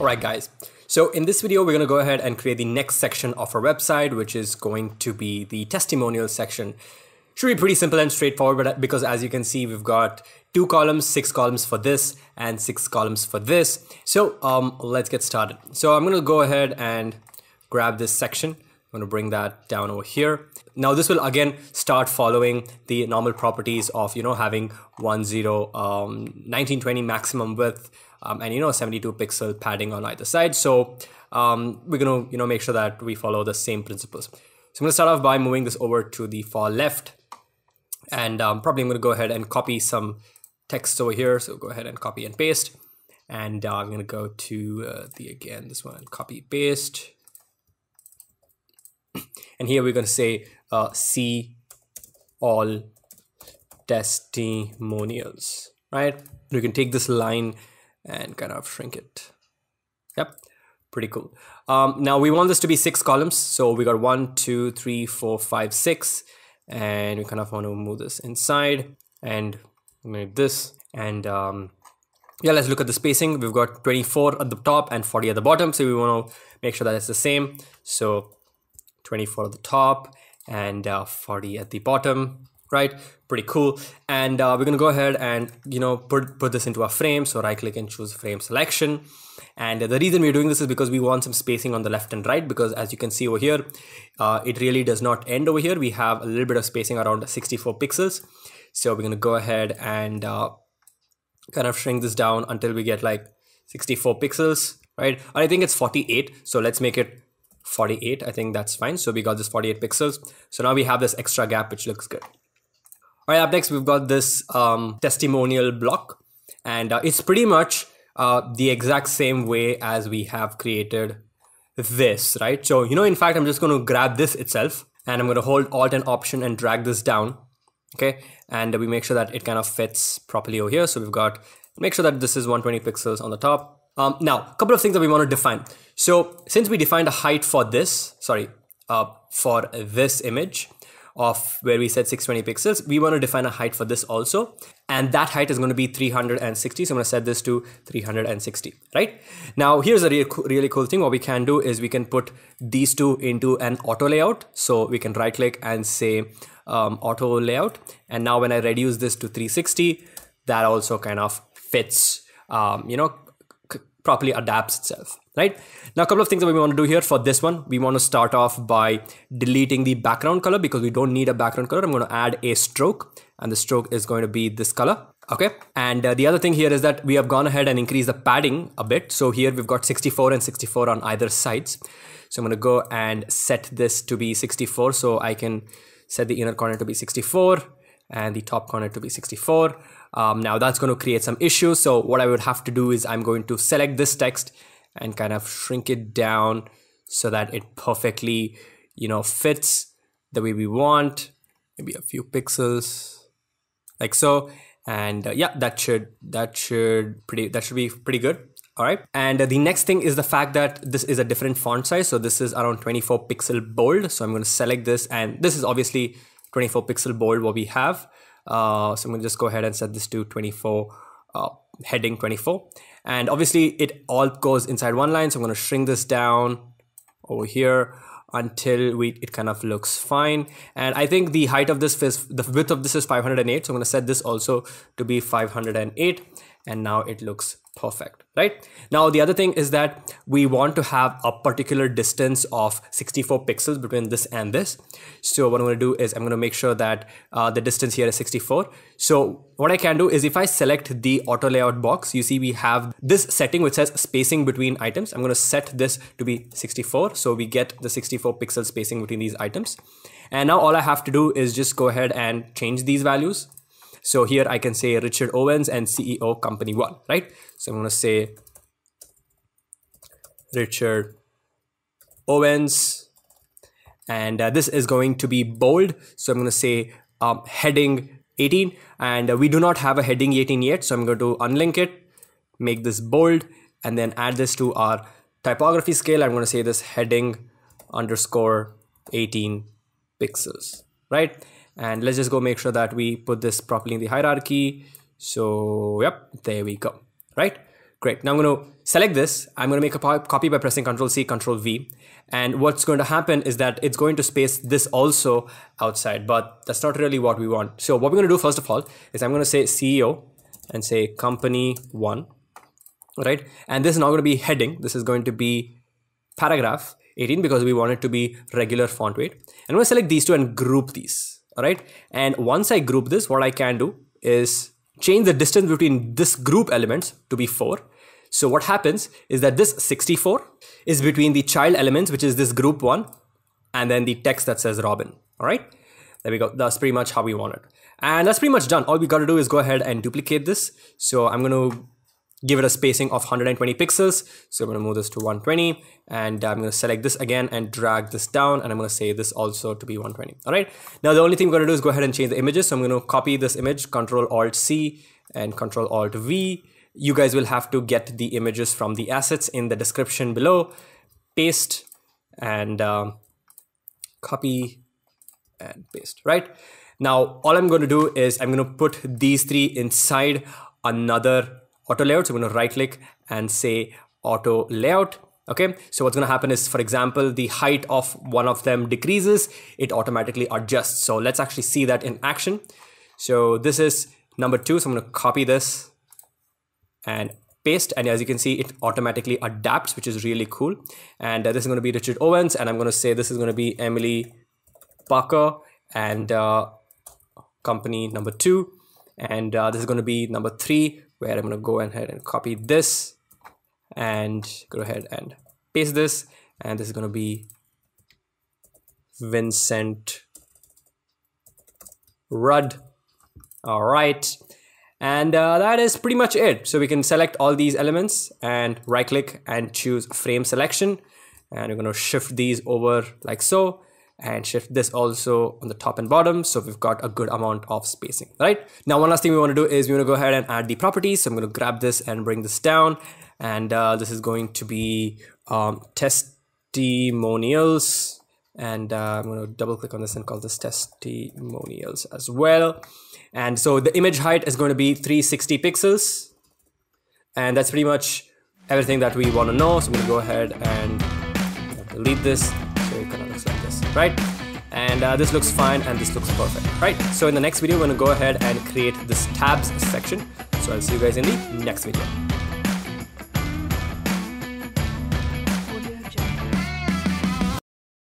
Alright guys, so in this video, we're going to go ahead and create the next section of our website, which is going to be the testimonial section. Should be pretty simple and straightforward, but because as you can see, we've got 2 columns, 6 columns for this and 6 columns for this. So let's get started. So I'm going to go ahead and grab this section. I'm going to bring that down over here. Now this will again start following the normal properties of, you know, having 1920 maximum width and, you know, 72 pixel padding on either side. So we're going to, you know, make sure that we follow the same principles. So I'm going to start off by moving this over to the far left, and probably I'm going to go ahead and copy some text over here. So go ahead and copy and paste, and I'm going to go to this one, copy paste. And here we're going to say see all testimonials, right? We can take this line and kind of shrink it. Yep, pretty cool. Now we want this to be 6 columns. So we got 1, 2, 3, 4, 5, 6. And we kind of want to move this inside and move this. And yeah, let's look at the spacing. We've got 24 at the top and 40 at the bottom. So we want to make sure that it's the same. So 24 at the top and 40 at the bottom, right? Pretty cool. And we're going to go ahead and, you know, put this into a frame. So right click and choose frame selection. And the reason we're doing this is because we want some spacing on the left and right, because as you can see over here, it really does not end over here. We have a little bit of spacing around 64 pixels. So we're going to go ahead and kind of shrink this down until we get like 64 pixels, right? I think it's 48. So let's make it 48. I think that's fine. So we got this 48 pixels. So now we have this extra gap, which looks good. All right, up next, we've got this testimonial block, and it's pretty much the exact same way as we have created this, right? So, you know, in fact, I'm just going to grab this itself, and I'm going to hold Alt and Option and drag this down. Okay. And we make sure that it kind of fits properly over here. So we've got, make sure that this is 120 pixels on the top. Now, a couple of things that we want to define. So since we defined a height for this, for this image of where we said 620 pixels, we want to define a height for this also. And that height is going to be 360. So I'm going to set this to 360, right? Now, here's a really cool thing. What we can do is we can put these two into an auto layout. So we can right click and say auto layout. And now when I reduce this to 360, that also kind of fits, you know, properly adapts itself, right? Now, a couple of things that we want to do here for this one, we want to start off by deleting the background color because we don't need a background color. I'm going to add a stroke, and the stroke is going to be this color. Okay. And the other thing here is that we have gone ahead and increased the padding a bit. So here we've got 64 and 64 on either sides. So I'm going to go and set this to be 64. So I can set the inner corner to be 64 and the top corner to be 64. Now that's going to create some issues. So what I would have to do is I'm going to select this text and kind of shrink it down so that it perfectly, you know, fits the way we want, maybe a few pixels like so. And yeah, that should be pretty good. All right. And the next thing is the fact that this is a different font size. So this is around 24 pixel bold. So I'm going to select this, and this is obviously 24 pixel bold what we have. So I'm going to just go ahead and set this to 24, heading 24. And obviously it all goes inside one line. So I'm going to shrink this down over here until it kind of looks fine. And I think the height of this is, the width of this is 508. So I'm going to set this also to be 508. And now it looks perfect, right? Now, the other thing is that we want to have a particular distance of 64 pixels between this and this. So what I'm going to do is I'm going to make sure that the distance here is 64. So what I can do is if I select the auto layout box, you see we have this setting which says spacing between items. I'm going to set this to be 64. So we get the 64 pixel spacing between these items. And now all I have to do is just go ahead and change these values. So here I can say Richard Owens and CEO Company 1, right? So I'm going to say Richard Owens, and this is going to be bold. So I'm going to say heading 18, and we do not have a heading 18 yet. So I'm going to unlink it, make this bold, and then add this to our typography scale. I'm going to say this heading underscore 18 pixels, right? And let's just go make sure that we put this properly in the hierarchy. So, yep, there we go, right? Great. Now I'm going to select this. I'm going to make a copy by pressing Ctrl-C, Ctrl-V. And what's going to happen is that it's going to space this also outside, but that's not really what we want. So what we're going to do first of all is I'm going to say CEO and say company one, right? And this is not going to be heading. This is going to be paragraph 18 because we want it to be regular font weight. And I'm going to select these two and group these, all right? And once I group this, what I can do is change the distance between this group elements to be 4. So what happens is that this 64 is between the child elements, which is this group one, and then the text that says Robin. All right, there we go. That's pretty much how we want it. And that's pretty much done. All we got to do is go ahead and duplicate this. So I'm going to give it a spacing of 120 pixels. So I'm going to move this to 120, and I'm going to select this again and drag this down. And I'm going to say this also to be 120. All right. Now, the only thing we're going to do is go ahead and change the images. So I'm going to copy this image, Ctrl-Alt-C and Ctrl-Alt-V. You guys will have to get the images from the assets in the description below. Paste and copy and paste, right? Now, all I'm going to do is I'm going to put these three inside another auto layout. So I'm going to right click and say auto layout. Okay, so what's going to happen is, for example, the height of one of them decreases, it automatically adjusts. So let's actually see that in action. So this is number 2. So I'm going to copy this and paste, and as you can see, it automatically adapts, which is really cool. And this is going to be Richard Owens, and I'm going to say this is going to be Emily Parker and company number 2, and this is going to be number 3, where I'm going to go ahead and copy this and go ahead and paste this, and this is going to be Vincent Rudd. All right. And that is pretty much it. So we can select all these elements and right click and choose frame selection. And we're going to shift these over like so, and shift this also on the top and bottom. So we've got a good amount of spacing, right? Now, one last thing we want to do is we want to go ahead and add the properties. So I'm going to grab this and bring this down. And this is going to be testimonials. And I'm going to double click on this and call this testimonials as well. And so the image height is going to be 360 pixels. And that's pretty much everything that we want to know. So I'm going to go ahead and delete this. So it kind of looks like this, right? And this looks fine, and this looks perfect, right? So in the next video, we're going to go ahead and create this tabs section. So I'll see you guys in the next video.